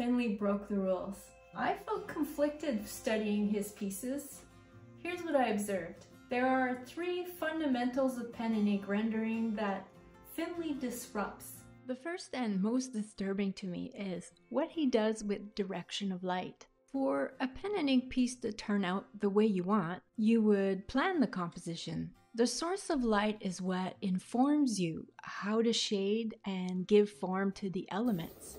Finlay broke the rules. I felt conflicted studying his pieces. Here's what I observed. There are three fundamentals of pen and ink rendering that Finlay disrupts. The first and most disturbing to me is what he does with direction of light. For a pen and ink piece to turn out the way you want, you would plan the composition. The source of light is what informs you how to shade and give form to the elements.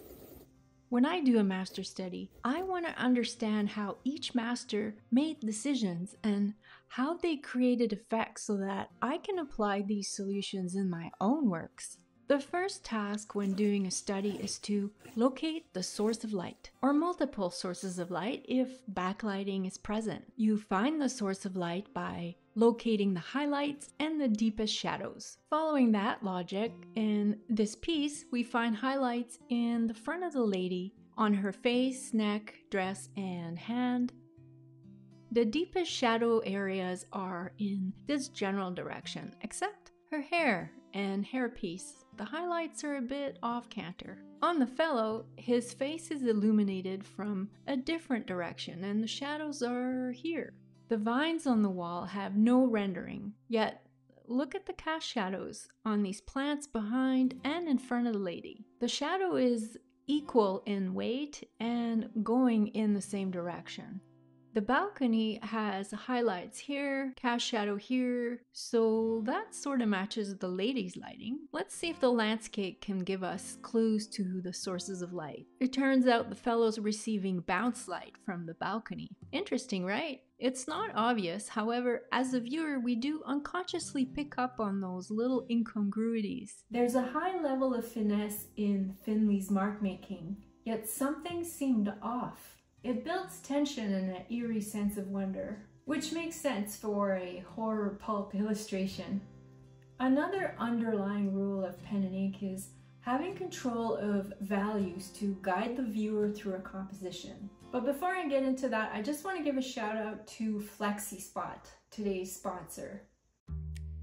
When I do a master study, I want to understand how each master made decisions and how they created effects so that I can apply these solutions in my own works. The first task when doing a study is to locate the source of light, or multiple sources of light if backlighting is present. You find the source of light by locating the highlights and the deepest shadows. Following that logic, in this piece, we find highlights in the front of the lady, on her face, neck, dress, and hand. The deepest shadow areas are in this general direction, except her hair and hairpiece. The highlights are a bit off canter. On the fellow, his face is illuminated from a different direction, and the shadows are here. The vines on the wall have no rendering, yet look at the cast shadows on these plants behind and in front of the lady. The shadow is equal in weight and going in the same direction. The balcony has highlights here, cast shadow here, so that sort of matches the lady's lighting. Let's see if the landscape can give us clues to the sources of light. It turns out the fellow's receiving bounce light from the balcony. Interesting, right? It's not obvious, however, as a viewer, we do unconsciously pick up on those little incongruities. There's a high level of finesse in Finlay's mark making, yet something seemed off. It builds tension and an eerie sense of wonder, which makes sense for a horror pulp illustration. Another underlying rule of pen and ink is having control of values to guide the viewer through a composition. But before I get into that, I just want to give a shout out to FlexiSpot, today's sponsor.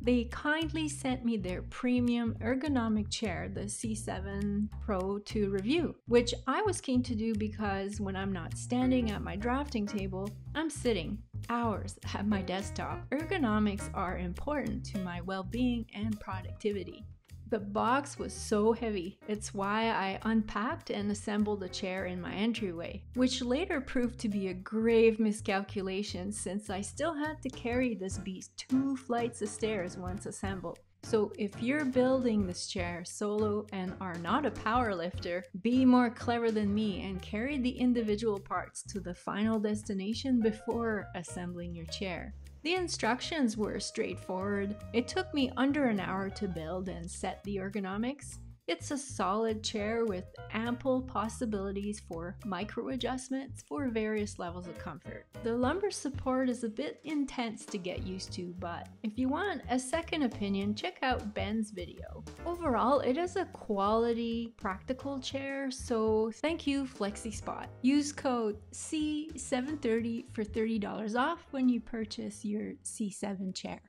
They kindly sent me their premium ergonomic chair, the C7 Pro, to review, which I was keen to do because when I'm not standing at my drafting table, I'm sitting hours at my desktop. Ergonomics are important to my well-being and productivity. The box was so heavy, it's why I unpacked and assembled a chair in my entryway, which later proved to be a grave miscalculation since I still had to carry this beast 2 flights of stairs once assembled. So if you're building this chair solo and are not a power lifter, be more clever than me and carry the individual parts to the final destination before assembling your chair. The instructions were straightforward. It took me under an hour to build and set the ergonomics. It's a solid chair with ample possibilities for micro adjustments for various levels of comfort. The lumbar support is a bit intense to get used to, but if you want a second opinion, check out Ben's video. Overall, it is a quality, practical chair, so thank you, FlexiSpot. Use code C730 for $30 off when you purchase your C7 chair.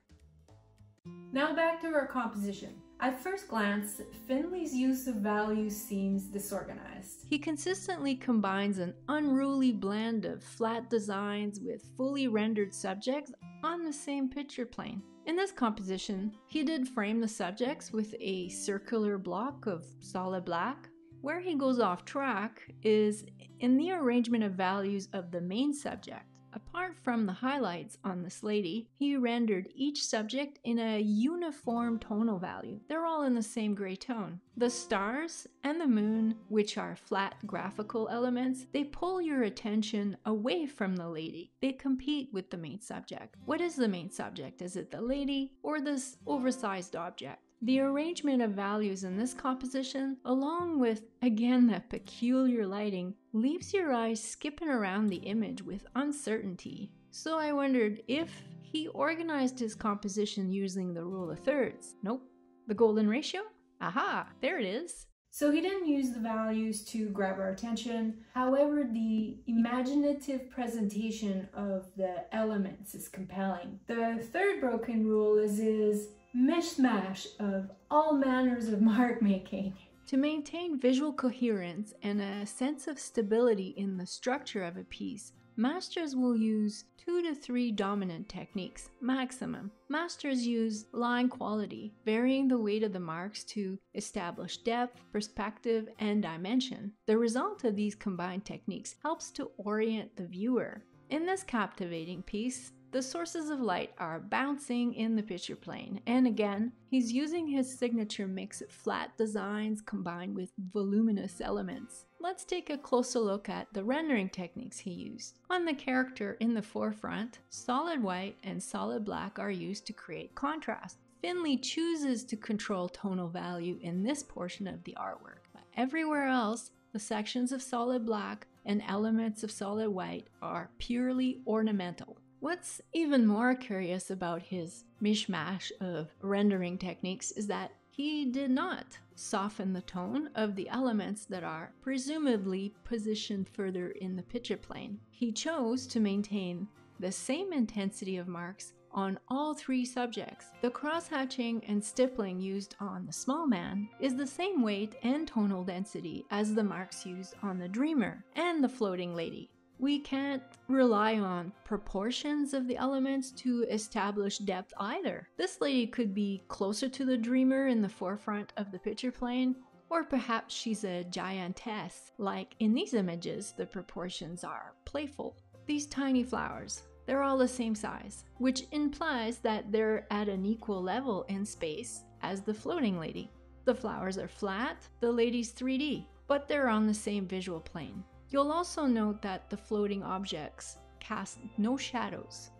Now back to our composition. At first glance, Finlay's use of values seems disorganized. He consistently combines an unruly blend of flat designs with fully rendered subjects on the same picture plane. In this composition, he did frame the subjects with a circular block of solid black. Where he goes off track is in the arrangement of values of the main subject. Apart from the highlights on this lady, he rendered each subject in a uniform tonal value. They're all in the same gray tone. The stars and the moon, which are flat graphical elements, they pull your attention away from the lady. They compete with the main subject. What is the main subject? Is it the lady or this oversized object? The arrangement of values in this composition, along with, again, that peculiar lighting, leaves your eyes skipping around the image with uncertainty. So I wondered if he organized his composition using the rule of thirds. Nope. The golden ratio? Aha! There it is! So he didn't use the values to grab our attention. However, the imaginative presentation of the elements is compelling. The third broken rule is his mishmash of all manners of mark making. To maintain visual coherence and a sense of stability in the structure of a piece, masters will use 2 to 3 dominant techniques maximum. Masters use line quality, varying the weight of the marks to establish depth, perspective, and dimension. The result of these combined techniques helps to orient the viewer. In this captivating piece, the sources of light are bouncing in the picture plane, and again, he's using his signature mix of flat designs combined with voluminous elements. Let's take a closer look at the rendering techniques he used. On the character in the forefront, solid white and solid black are used to create contrast. Finlay chooses to control tonal value in this portion of the artwork, but everywhere else, the sections of solid black and elements of solid white are purely ornamental. What's even more curious about his mishmash of rendering techniques is that he did not soften the tone of the elements that are presumably positioned further in the picture plane. He chose to maintain the same intensity of marks on all 3 subjects. The crosshatching and stippling used on the small man is the same weight and tonal density as the marks used on the dreamer and the floating lady. We can't rely on proportions of the elements to establish depth either. This lady could be closer to the dreamer in the forefront of the picture plane, or perhaps she's a giantess. Like in these images, the proportions are playful. These tiny flowers, they're all the same size, which implies that they're at an equal level in space as the floating lady. The flowers are flat, the lady's 3D, but they're on the same visual plane. You'll also note that the floating objects cast no shadows.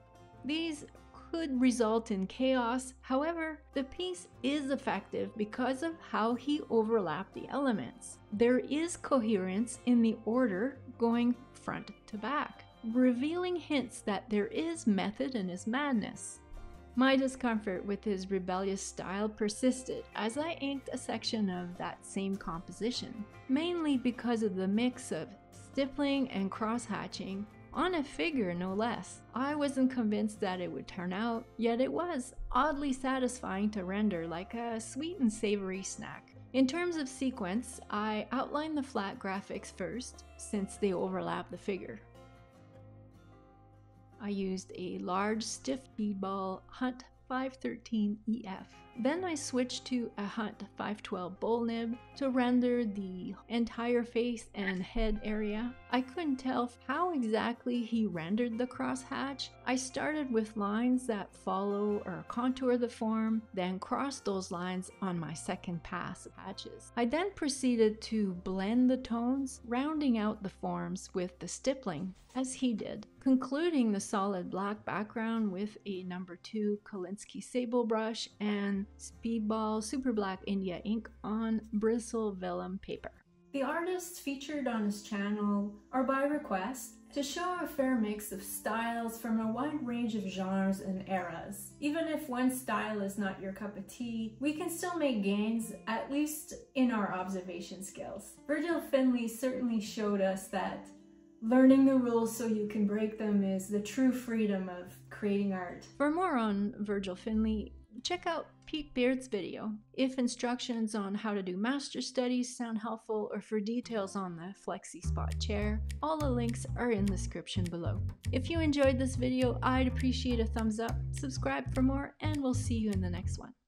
These could result in chaos, however, the piece is effective because of how he overlapped the elements. There is coherence in the order going front to back, revealing hints that there is method in his madness. My discomfort with his rebellious style persisted as I inked a section of that same composition, mainly because of the mix of stippling and cross-hatching on a figure no less. I wasn't convinced that it would turn out, yet it was oddly satisfying to render, like a sweet and savory snack. In terms of sequence, I outlined the flat graphics first, since they overlap the figure. I used a large stiff Speedball Hunt 513EF. Then I switched to a Hunt 512 bowl nib to render the entire face and head area. I couldn't tell how exactly he rendered the crosshatch. I started with lines that follow or contour the form, then crossed those lines on my second pass of hatches. I then proceeded to blend the tones, rounding out the forms with the stippling, as he did, concluding the solid black background with a No. 2 Kolinsky sable brush and Speedball Super Black India Ink on Bristol vellum paper. The artists featured on his channel are by request to show a fair mix of styles from a wide range of genres and eras. Even if one style is not your cup of tea, we can still make gains, at least in our observation skills. Virgil Finlay certainly showed us that learning the rules so you can break them is the true freedom of creating art. For more on Virgil Finlay, check out Pete Beard's video. If instructions on how to do master studies sound helpful, or for details on the FlexiSpot chair, all the links are in the description below. If you enjoyed this video, I'd appreciate a thumbs up, subscribe for more, and we'll see you in the next one.